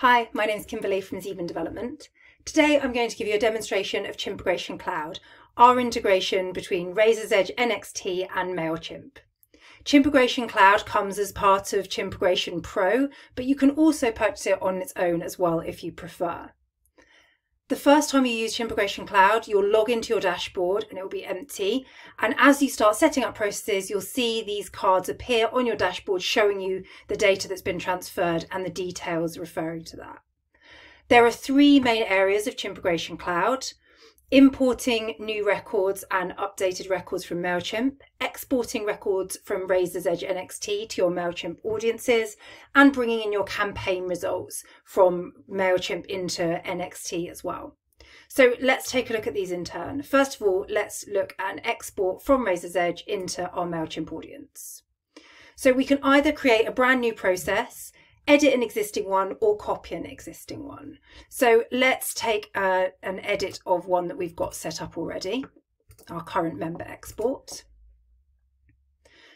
Hi, my name is Kimberly from Zeidman Development. Today I'm going to give you a demonstration of Chimpegration Cloud, our integration between Raiser's Edge NXT and MailChimp. Chimpegration Cloud comes as part of Chimpegration Pro, but you can also purchase it on its own as well if you prefer. The first time you use Chimpegration Cloud, you'll log into your dashboard and it will be empty. And as you start setting up processes, you'll see these cards appear on your dashboard showing you the data that's been transferred and the details referring to that. There are three main areas of Chimpegration Cloud: importing new records and updated records from MailChimp, exporting records from Raiser's Edge NXT to your MailChimp audiences, and bringing in your campaign results from MailChimp into NXT as well. So let's take a look at these in turn. First of all, let's look at an export from Raiser's Edge into our MailChimp audience. So we can either create a brand new process, edit an existing one, or copy an existing one. So let's take an edit of one that we've got set up already, our current member export.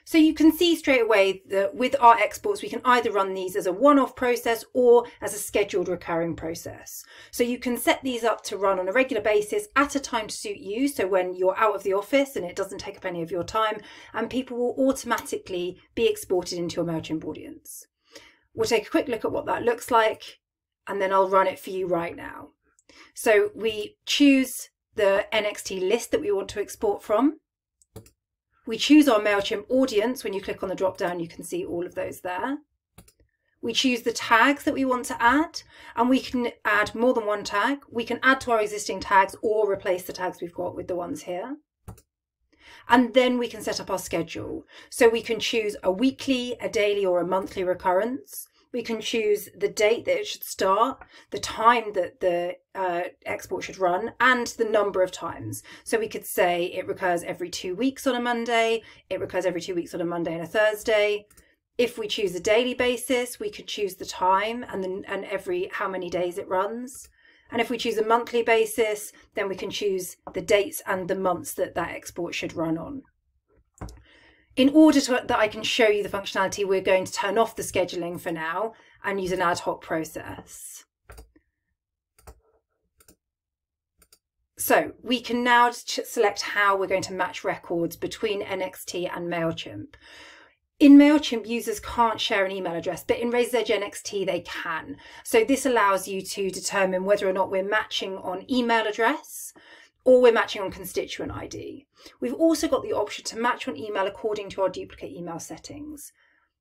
So you can see straight away that with our exports, we can either run these as a one-off process or as a scheduled recurring process. So you can set these up to run on a regular basis at a time to suit you. So when you're out of the office and it doesn't take up any of your time, and people will automatically be exported into your MailChimp audience. We'll take a quick look at what that looks like, and then I'll run it for you right now. So we choose the NXT list that we want to export from. We choose our MailChimp audience. When you click on the drop down, you can see all of those there. We choose the tags that we want to add, and we can add more than one tag. We can add to our existing tags or replace the tags we've got with the ones here. And then we can set up our schedule. So we can choose a weekly, a daily, or a monthly recurrence. We can choose the date that it should start, the time that the export should run, and the number of times. So we could say it recurs every 2 weeks on a Monday, it recurs every 2 weeks on a Monday and a Thursday. If we choose a daily basis, we could choose the time and every how many days it runs. And if we choose a monthly basis, then we can choose the dates and the months that that export should run on. In order that I can show you the functionality, we're going to turn off the scheduling for now and use an ad hoc process. So we can now select how we're going to match records between NXT and MailChimp. In MailChimp, users can't share an email address, but in Raiser's Edge NXT, they can. So this allows you to determine whether or not we're matching on email address or we're matching on constituent ID. We've also got the option to match on email according to our duplicate email settings.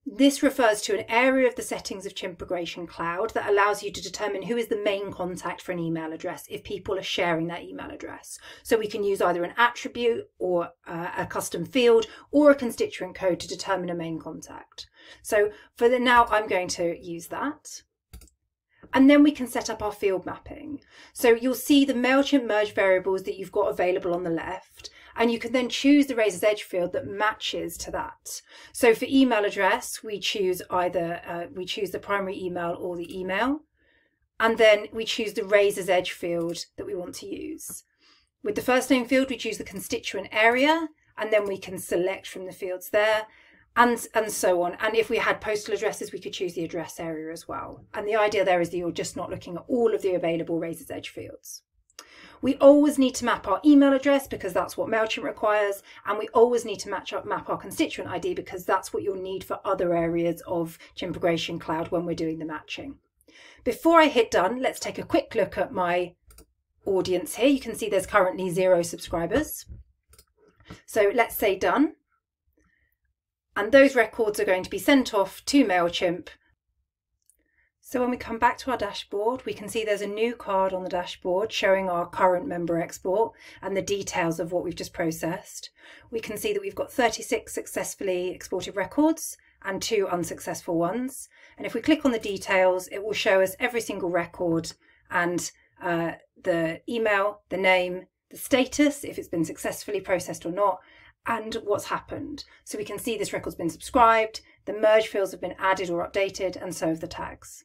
This refers to an area of the settings of Chimpegration Cloud that allows you to determine who is the main contact for an email address if people are sharing that email address. So we can use either an attribute or a custom field or a constituent code to determine a main contact. So for now, I'm going to use that. And then we can set up our field mapping. So you'll see the MailChimp merge variables that you've got available on the left, and you can then choose the Raiser's Edge field that matches to that. So for email address, we choose either the primary email or the email, and then we choose the Raiser's Edge field that we want to use. With the first name field, we choose the constituent area, and then we can select from the fields there. And so on. And if we had postal addresses, we could choose the address area as well. And the idea there is that you're just not looking at all of the available Raiser's Edge fields. We always need to map our email address because that's what MailChimp requires. And we always need to map our constituent ID because that's what you'll need for other areas of Chimpegration Cloud when we're doing the matching. Before I hit done, let's take a quick look at my audience here. You can see there's currently 0 subscribers. So let's say done. And those records are going to be sent off to MailChimp. So when we come back to our dashboard, we can see there's a new card on the dashboard showing our current member export and the details of what we've just processed. We can see that we've got 36 successfully exported records and 2 unsuccessful ones. And if we click on the details, it will show us every single record and the email, the name, the status, if it's been successfully processed or not, and what's happened. So we can see this record's been subscribed, the merge fields have been added or updated, and so have the tags.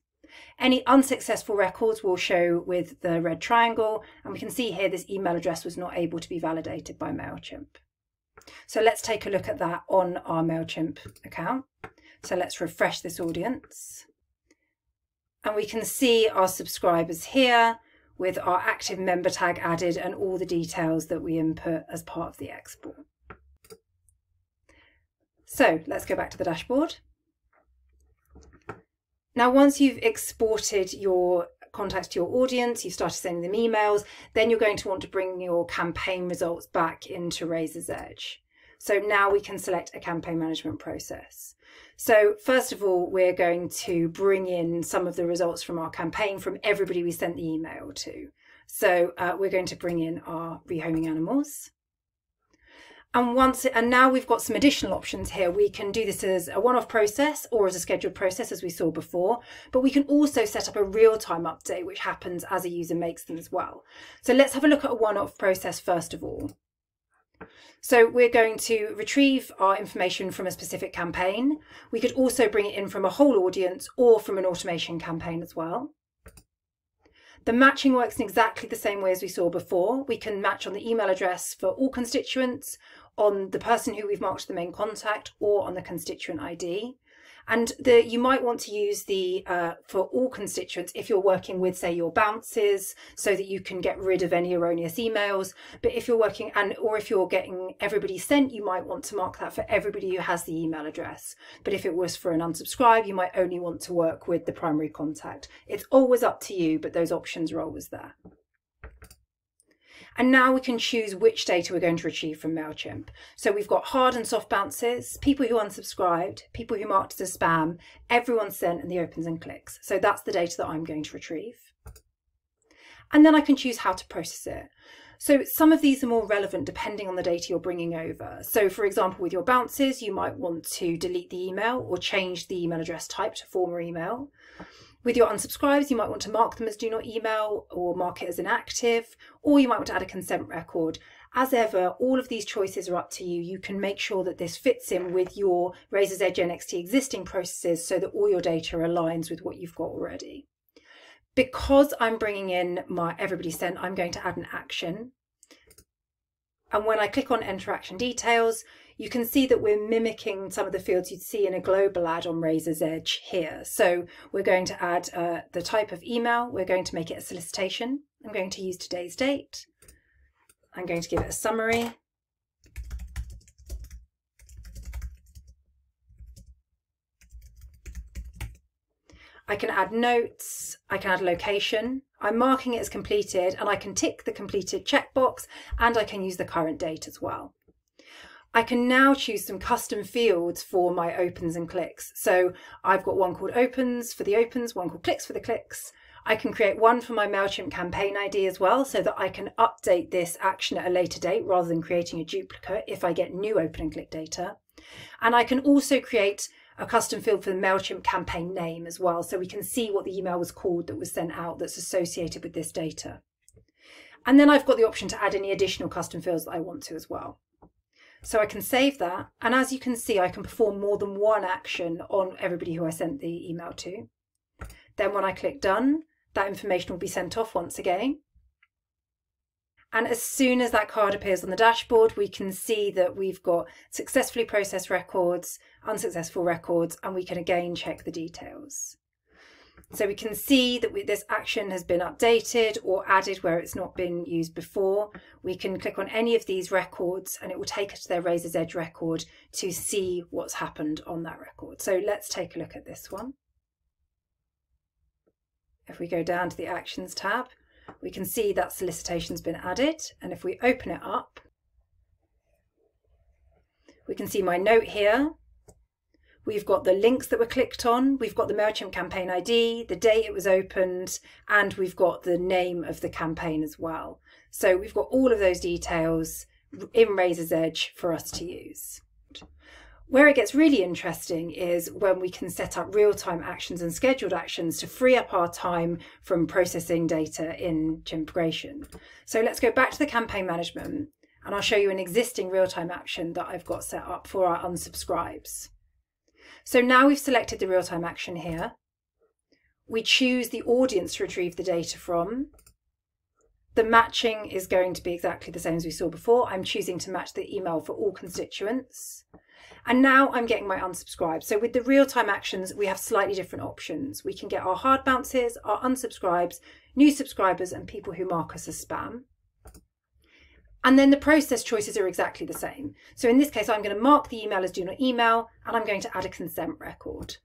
Any unsuccessful records will show with the red triangle, and we can see here this email address was not able to be validated by MailChimp. So let's take a look at that on our MailChimp account. So let's refresh this audience. and we can see our subscribers here with our active member tag added and all the details that we input as part of the export. So let's go back to the dashboard. Now, once you've exported your contacts to your audience, you've started sending them emails, then you're going to want to bring your campaign results back into Raiser's Edge. So now we can select a campaign management process. So first of all, we're going to bring in some of the results from our campaign from everybody we sent the email to. So we're going to bring in our rehoming animals. And now we've got some additional options here. We can do this as a one-off process or as a scheduled process, as we saw before, but we can also set up a real-time update, which happens as a user makes them as well. So let's have a look at a one-off process first of all. So we're going to retrieve our information from a specific campaign. We could also bring it in from a whole audience or from an automation campaign as well. The matching works in exactly the same way as we saw before. We can match on the email address for all constituents, on the person who we've marked the main contact, or on the constituent ID. And you might want to use the for all constituents if you're working with, say, your bounces, so that you can get rid of any erroneous emails. But if you're working or if you're getting everybody sent, you might want to mark that for everybody who has the email address. But if it was for an unsubscribe, you might only want to work with the primary contact. It's always up to you, but those options are always there. And now we can choose which data we're going to retrieve from MailChimp. So we've got hard and soft bounces, people who unsubscribed, people who marked as spam, everyone sent, and the opens and clicks. So that's the data that I'm going to retrieve. And then I can choose how to process it. So some of these are more relevant depending on the data you're bringing over. So for example, with your bounces, you might want to delete the email or change the email address type to former email. With your unsubscribes, you might want to mark them as do not email or mark it as inactive, or you might want to add a consent record. As ever, all of these choices are up to you. You can make sure that this fits in with your Raiser's Edge NXT existing processes so that all your data aligns with what you've got already. Because I'm bringing in my everybody sent, I'm going to add an action. And when I click on enter action details, you can see that we're mimicking some of the fields you'd see in a global ad on Raiser's Edge here. So we're going to add the type of email. We're going to make it a solicitation. I'm going to use today's date. I'm going to give it a summary. I can add notes, I can add location. I'm marking it as completed, and I can tick the completed checkbox, and I can use the current date as well. I can now choose some custom fields for my opens and clicks. So I've got one called opens for the opens, one called clicks for the clicks. I can create one for my MailChimp campaign ID as well, so that I can update this action at a later date rather than creating a duplicate if I get new open and click data. And I can also create a custom field for the MailChimp campaign name as well, so we can see what the email was called that was sent out that's associated with this data. And then I've got the option to add any additional custom fields that I want to as well. So I can save that, and as you can see, I can perform more than one action on everybody who I sent the email to. Then when I click done, that information will be sent off once again. And as soon as that card appears on the dashboard, we can see that we've got successfully processed records, unsuccessful records, and we can again check the details. So we can see that this action has been updated or added where it's not been used before. We can click on any of these records and it will take us to their Raiser's Edge record to see what's happened on that record. So let's take a look at this one. If we go down to the Actions tab, we can see that solicitation's been added, and if we open it up, we can see my note here. We've got the links that were clicked on, we've got the MailChimp campaign ID, the date it was opened, and we've got the name of the campaign as well. So we've got all of those details in Raiser's Edge for us to use. Where it gets really interesting is when we can set up real-time actions and scheduled actions to free up our time from processing data in Chimpegration. So let's go back to the campaign management, and I'll show you an existing real-time action that I've got set up for our unsubscribes. So now we've selected the real-time action here. We choose the audience to retrieve the data from. The matching is going to be exactly the same as we saw before. I'm choosing to match the email for all constituents. And now I'm getting my unsubscribe. So with the real-time actions, we have slightly different options. We can get our hard bounces, our unsubscribes, new subscribers, and people who mark us as spam. And then the process choices are exactly the same. So in this case, I'm going to mark the email as do not email, and I'm going to add a consent record.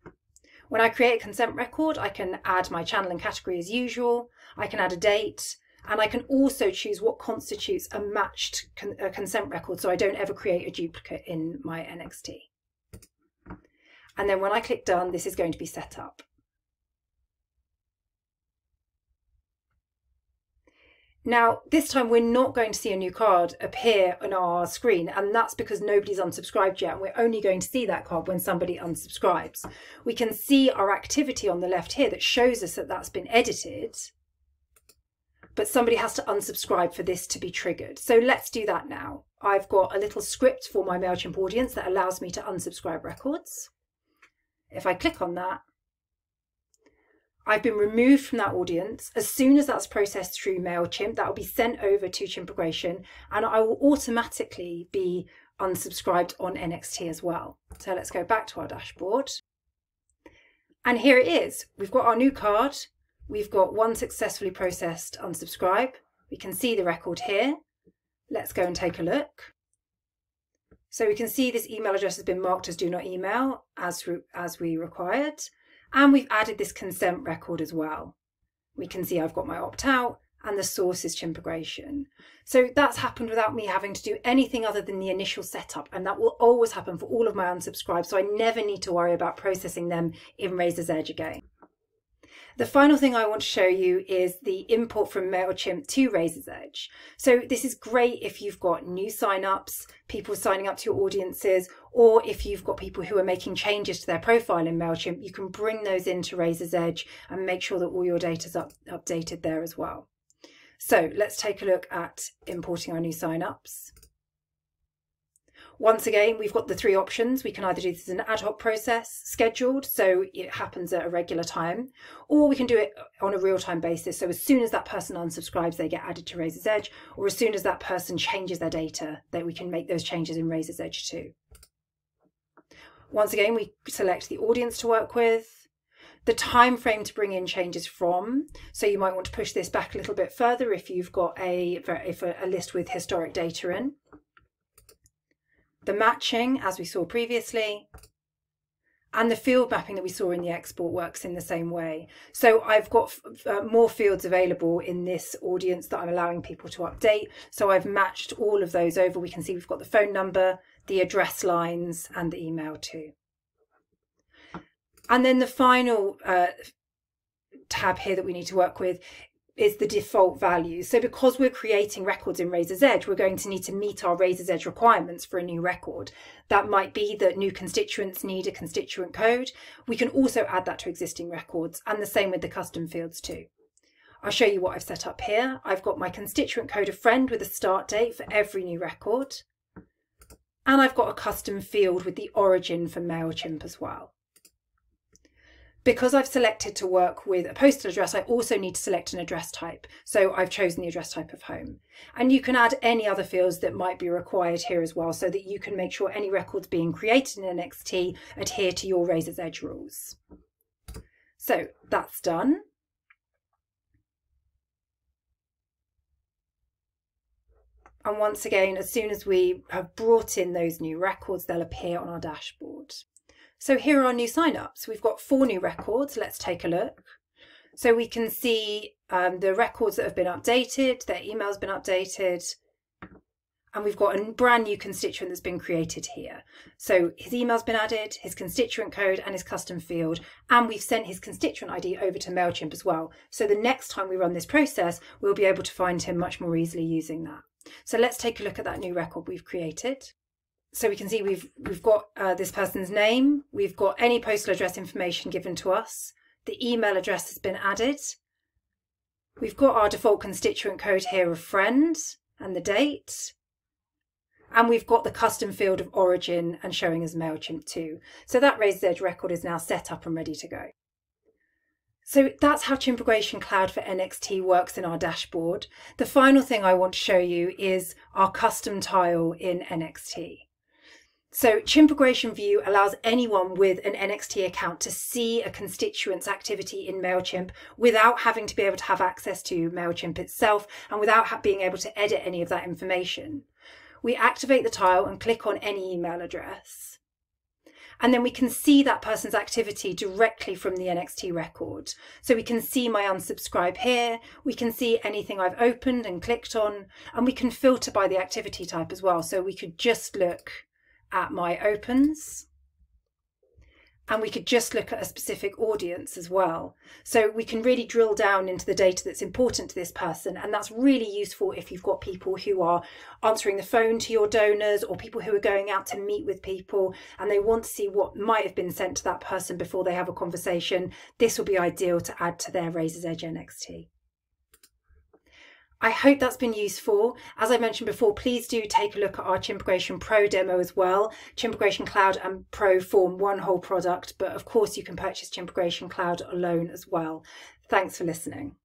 When I create a consent record, I can add my channel and category as usual. I can add a date, and I can also choose what constitutes a matched consent record, so I don't ever create a duplicate in my NXT. And then when I click done, this is going to be set up. Now, this time we're not going to see a new card appear on our screen, and that's because nobody's unsubscribed yet. We're only going to see that card when somebody unsubscribes. We can see our activity on the left here that shows us that that's been edited, but somebody has to unsubscribe for this to be triggered. So let's do that now. I've got a little script for my MailChimp audience that allows me to unsubscribe records. If I click on that, I've been removed from that audience. As soon as that's processed through MailChimp, that will be sent over to Chimpegration, and I will automatically be unsubscribed on NXT as well. So let's go back to our dashboard. And here it is. We've got our new card. We've got one successfully processed unsubscribe. We can see the record here. Let's go and take a look. So we can see this email address has been marked as do not email as we required. And we've added this consent record as well. We can see I've got my opt-out and the source is Chimpegration. So that's happened without me having to do anything other than the initial setup. And that will always happen for all of my unsubscribes. So I never need to worry about processing them in Raiser's Edge again. The final thing I want to show you is the import from MailChimp to Raiser's Edge. So this is great if you've got new signups, people signing up to your audiences, or if you've got people who are making changes to their profile in MailChimp, you can bring those into Raiser's Edge and make sure that all your data is updated there as well. So let's take a look at importing our new signups. Once again, we've got the three options. We can either do this as an ad hoc process, scheduled, so it happens at a regular time, or we can do it on a real-time basis. So as soon as that person unsubscribes, they get added to Raiser's Edge, or as soon as that person changes their data, that we can make those changes in Raiser's Edge too. Once again, we select the audience to work with, the time frame to bring in changes from. So you might want to push this back a little bit further if you've got a list with historic data in. The matching, as we saw previously, and the field mapping that we saw in the export works in the same way. So I've got more fields available in this audience that I'm allowing people to update. So I've matched all of those over. We can see we've got the phone number, the address lines, and the email too. And then the final tab here that we need to work with is the default value. So because we're creating records in Raiser's Edge, we're going to need to meet our Raiser's Edge requirements for a new record. That might be that new constituents need a constituent code. We can also add that to existing records, and the same with the custom fields too. I'll show you what I've set up here. I've got my constituent code of friend with a start date for every new record. And I've got a custom field with the origin for MailChimp as well. Because I've selected to work with a postal address, I also need to select an address type. So I've chosen the address type of home. And you can add any other fields that might be required here as well, so that you can make sure any records being created in NXT adhere to your Raiser's Edge rules. So that's done. And once again, as soon as we have brought in those new records, they'll appear on our dashboard. So here are our new signups. We've got 4 new records. Let's take a look. So we can see the records that have been updated, their email's been updated, and we've got a brand new constituent that's been created here. So his email's been added, his constituent code, and his custom field, and we've sent his constituent ID over to MailChimp as well. So the next time we run this process, we'll be able to find him much more easily using that. So let's take a look at that new record we've created. So we can see we've got this person's name, we've got any postal address information given to us, the email address has been added, we've got our default constituent code here of friend and the date, and we've got the custom field of origin and showing as MailChimp too. So that Raiser's Edge record is now set up and ready to go. So that's how Chimpegration Cloud for NXT works in our dashboard. The final thing I want to show you is our custom tile in NXT. So Chimpegration View allows anyone with an NXT account to see a constituent's activity in MailChimp without having to be able to have access to MailChimp itself and without being able to edit any of that information. We activate the tile and click on any email address. And then we can see that person's activity directly from the NXT record. So we can see my unsubscribe here, we can see anything I've opened and clicked on, and we can filter by the activity type as well. So we could just look at my opens, and we could just look at a specific audience as well. So we can really drill down into the data that's important to this person, and that's really useful if you've got people who are answering the phone to your donors or people who are going out to meet with people and they want to see what might have been sent to that person before they have a conversation. This will be ideal to add to their Raiser's Edge NXT. I hope that's been useful. As I mentioned before, please do take a look at our Chimpegration Pro demo as well. Chimpegration Cloud and Pro form one whole product, but of course you can purchase Chimpegration Cloud alone as well. Thanks for listening.